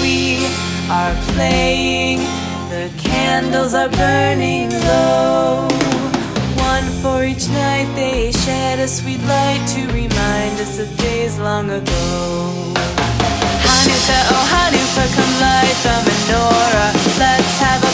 we are playing. The candles are burning low, one for each night. They shed a sweet light to remind us of days long ago. Hanukkah, oh Hanukkah, come light the menorah. Let's have a